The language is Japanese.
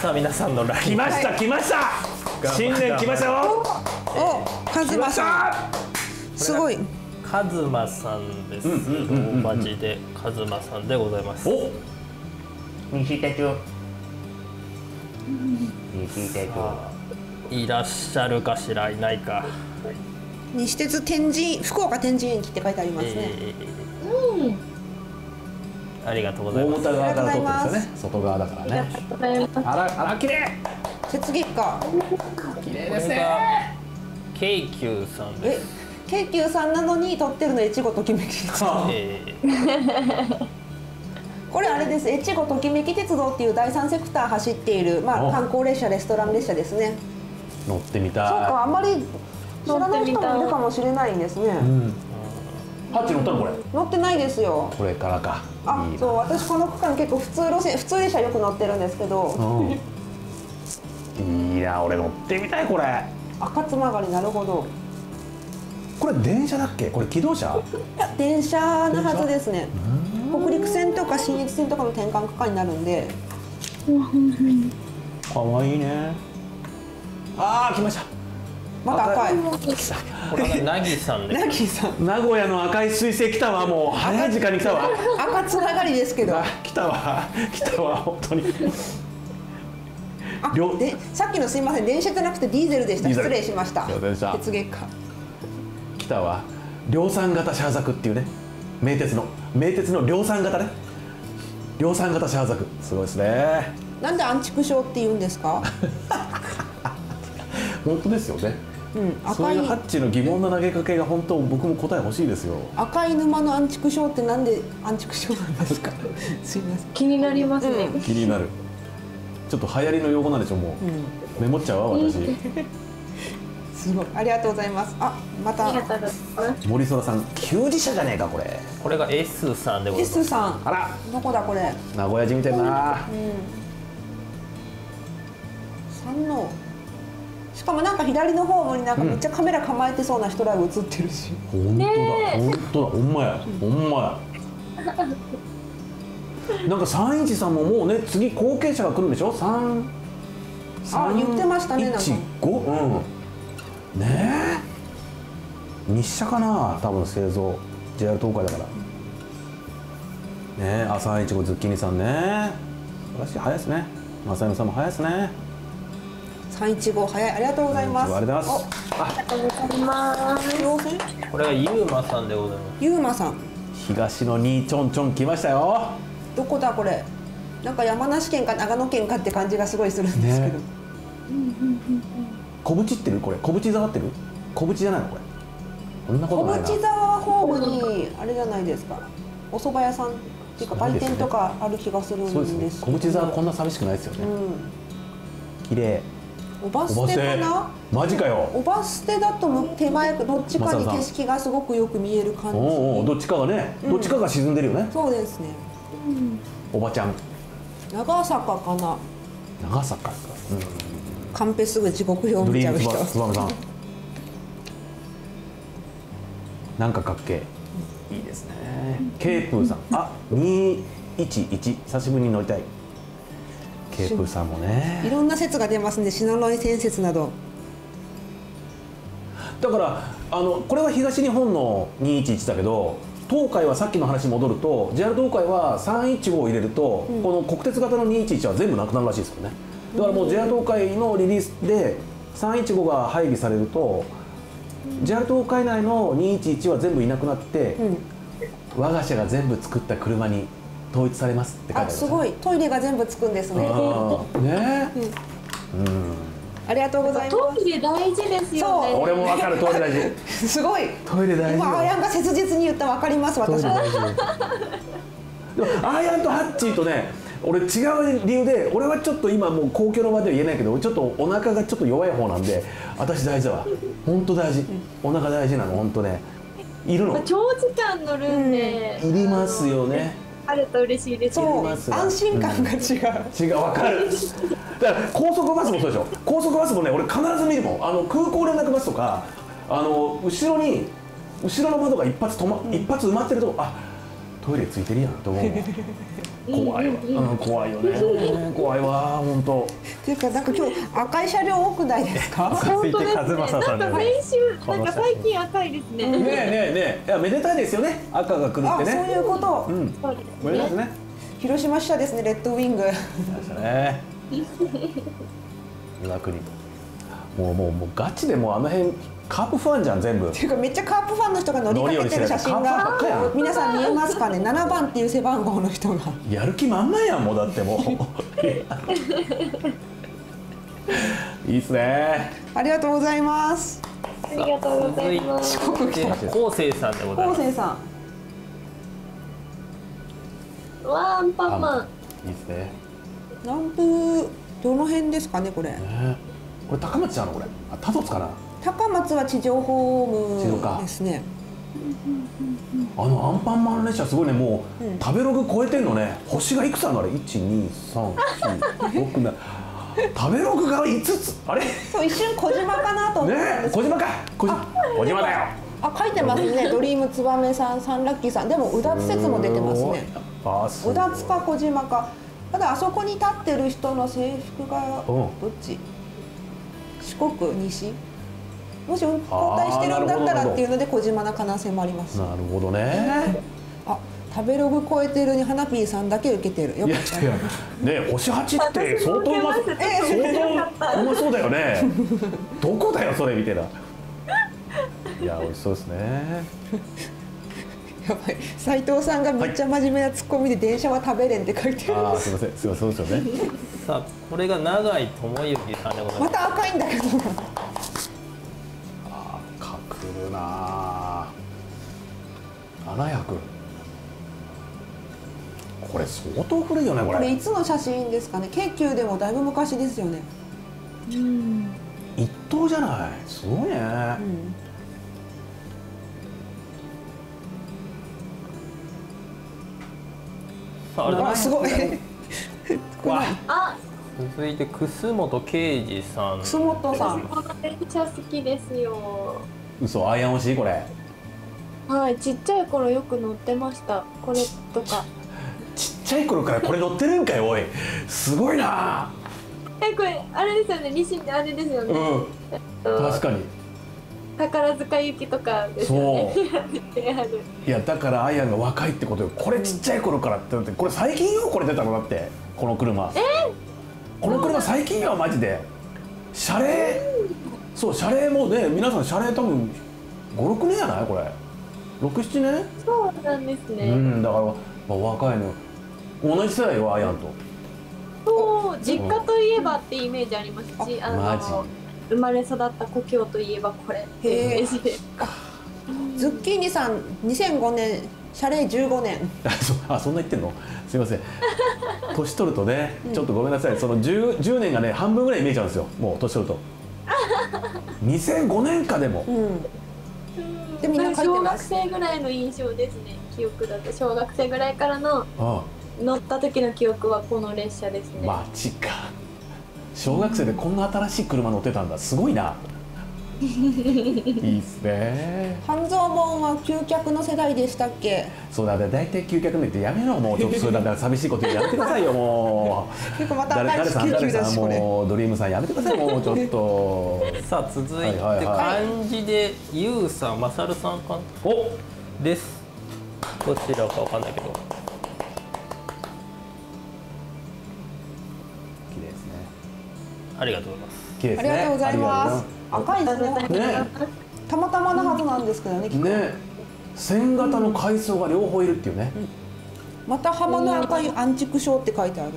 さあ皆さんの来ました、来ました新年来ましたよ。お、カズマさんすごい。カズマさんです。マジでカズマさんでございます。お、西手帳。西手帳。いらっしゃるかしらいないか。西鉄天神福岡天神駅って書いてありますね。うん。ありがとうございます。大牟田側から撮ってるんですよね。外側だからね。あら綺麗。雪月花。綺麗ですね。京急さんです。京急さんなのに撮ってるの越後ときめき。これあれです。越後ときめき鉄道っていう第三セクター走っているまあ観光列車レストラン列車ですね。乗ってみたい。そうか、あんまり乗らない人もいるかもしれないんですね。ハッチ乗ったのこれ？乗ってないですよ。これからか。あ、そう私この区間結構普通列車よく乗ってるんですけど。いいな、俺乗ってみたいこれ。赤つまがりなるほど。これ電車だっけ？これ気動車？いや電車のはずですね。北陸線とか新越線とかの転換区間になるんで。かわいいね。ああ来ました。また赤い。これナギさんね。ナギさん。名古屋の赤い彗星来たわ、もう早い時間に来たわ。赤つながりですけど。来たわ本当に。あ、でさっきのすいません電車じゃなくてディーゼルでした。失礼しました。鉄月間。来たわ。量産型シャーザクっていうね。名鉄の量産型ね。量産型シャーザクすごいですね。なんで安畜症って言うんですか。本当ですよね。うん、そういうハッチの疑問の投げかけが本当僕も答え欲しいですよ。赤い沼の安畜症ってなんで安畜症なんですか。すいません。気になりますね。気になる。ちょっと流行りの用語なんでしょうもう。メモっちゃうわ私。すごい。ありがとうございます。あ、また森空さん、給仕車じゃねえかこれ。これが S さんでございます。S さん。あら。どこだこれ。名古屋人みたいな。三の。しかもなんか左のホームになんかめっちゃカメラ構えてそうな人らが映ってるし、うん、本当だほんまやなんか313さんももうね次後継者が来るんでしょ。3言ってましたね。315、うん、ねえ日社かな多分製造 JR 東海だからねえ。あ315ズッキーニさんね、私早いですね。正山さんも早いですね。315早い。ありがとうございます。ありがとうございます。これはユーマさんでございます。ユーマさん。東のにちょんちょん来ましたよ。どこだこれ。なんか山梨県か長野県かって感じがすごいするんですけど。小淵ってるこれ。小淵座ってる。小淵じゃないのこれ。こんなことないな。小淵座はホームにあれじゃないですか。お蕎麦屋さんっていうか売店とかある気がするんです。そうですね。小淵座はこんな寂しくないですよね。綺麗。おバス停かな。マジかよ。おバス停だと手前どっちかに景色がすごくよく見える感じ。どっちかがね、どっちかが沈んでるよね。そうですね。おばちゃん。長坂かな。長坂。カンペすぐ地獄表見ちゃう人。つばめさん。なんかかっけえ。いいですね。ケープーさん。あ、211久しぶりに乗りたい。ケープさんもね、いろんな説が出ますんで、信濃線説など。だからこれは東日本の211だけど、東海はさっきの話に戻ると JR 東海は315を入れると、この国鉄型の211は全部なくなるらしいですよね。だからもう JR 東海のリリースで315が配備されると JR 東海内の211は全部いなくなって、我が社が全部作った車に統一されますって書いてある。あ、すごい。トイレが全部つくんですね。ね。ありがとうございます。トイレ大事ですよね。そう、俺もわかる。トイレ大事。すごい。トイレ大事。今アーヤンが切実に言ったわかります。私は。でもアーヤンとハッチーとね、俺違う理由で、俺はちょっと今もう公共の場では言えないけど、俺ちょっとお腹がちょっと弱い方なんで、私大事だわ。本当大事。お腹大事なの本当ね。いるの。長時間乗るんで。いりますよね。あると嬉しいですよね。安心感が違う。違う、わかる。だから高速バスもそうでしょ。高速バスもね、俺必ず見るもん。空港連絡バスとか後ろの窓が一発埋まってると、あ、トイレついてるやんと思う。怖いわ、うん、怖いよね。怖いわ、本当。っていうか、なんか今日赤い車両多くないですか。本当ですね。なんか先週、なんか最近赤いですね。ねえねえねえ、いや、めでたいですよね。赤が来るってね。そういうこと。うん。これですね。広島支社ですね、レッドウィング。ね。岩国。もうガチでもうあの辺。カープファンじゃん全部。っていうかめっちゃカープファンの人が乗りかけてる写真が皆さん見えますかね。7番っていう背番号の人がやる気満々やん。もうだってもういいっすね。ありがとうございます。ありがとうございます。四国来た昴生さんでございます。昴生さん、わ、アンパンマンいいっすね。南部どの辺ですかねこれ。これ高松じゃん。これあ、多度津かな。高松は地上ホームですね。あのアンパンマン列車すごいね。もう、うん、食べログ超えてんのね。星がいくつあるのあれ。1、2、3、4、5、6、7。食べログが5つ。あれ。そう一瞬小島かなと思ったんですけど。ね、小島か。小島だよ。あ、書いてますね。ドリームツバメさん、サンラッキーさん。でも宇田津説も出てますね。宇田津か小島か。ただあそこに立ってる人の制服がどっち？四国西。もし交代してるんだったらっていうので小島な可能性もあります。なるほどね。あ、食べログ超えてるに花ピーさんだけ受けてる。よかった。ねえ、星8って相当うまそうだよね。どこだよそれみたいな。いや美味しそうですね。やばい。斉藤さんがめっちゃ真面目なツッコミで電車は食べれんって書いてる。ああ、すみません。すみませんそうですよね。さあこれが永井智之さんでございます。また赤いんだけど。来るな。700。これ相当古いよねこれ。これいつの写真ですかね。京急でもだいぶ昔ですよね。うん。一等じゃない。すごいね。うん、あ、すごい。あ。続いて楠本啓二さん。楠本さん。この電車好きですよ。嘘、アイアン欲しいこれ。はい、ちっちゃい頃よく乗ってました。これとか。ちっちゃい頃からこれ乗ってるんかい、おい。すごいな。え、これ、あれですよね、西、あれですよね。うん。確かに。宝塚行きとかですよね。そう。いや、だからアイアンが若いってことよ。これちっちゃい頃からって、これ最近よ、これ出たのだって。この車。この車最近よ、マジで。車齢。そう、車齢もね、皆さん車齢多分5、6年やないこれ。6、7年？そうなんですね。うん、だから、まあ、若いの。同じ世代よ、アイアンと。そう、実家といえばってイメージありますし、生まれ育った故郷といえばこれ。へえ。ズッキーニさん、2005年、車齢15年。あ、そんな言ってんの？すいません。年取るとね、ちょっとごめんなさい。その10年がね、半分ぐらい見えちゃうんですよ。もう年取ると。2005年かでも。でみんな小学生ぐらいの印象ですね。記憶だと小学生ぐらいからの乗った時の記憶はこの列車ですね。マジか。小学生でこんな新しい車乗ってたんだ。すごいな。いいっすね。半蔵門は旧客の世代でしたっけ。そうだね。大体旧客の言ってやめろもうちょっとそれだから寂しいことやめてくださいよもう。結構また新しい旧客だしこれ。もうドリームさんやめてくださいもうちょっと。さあ続いて漢字でゆうさんまさるさんかおです。どちらかわかんないけど。綺麗ですね。ありがとうございます。綺麗ですね。ありがとうございます。赤いですね。たまたまなはずなんですけどね。ね、線型の階層が両方いるっていうね。また浜の赤い安畜症って書いてある。